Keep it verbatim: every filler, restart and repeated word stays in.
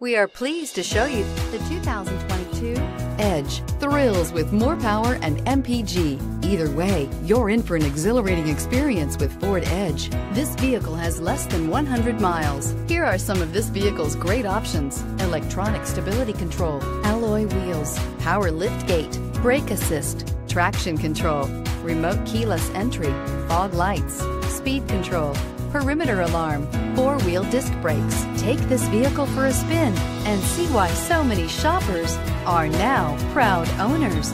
We are pleased to show you the two thousand twenty-two Edge. Thrills with more power and M P G. Either way, you're in for an exhilarating experience with Ford Edge. This vehicle has less than one hundred miles. Here are some of this vehicle's great options: electronic stability control, alloy wheels, power lift gate, brake assist, traction control, remote keyless entry, fog lights, speed control, perimeter alarm, four-wheel disc brakes. Take this vehicle for a spin and see why so many shoppers are now proud owners.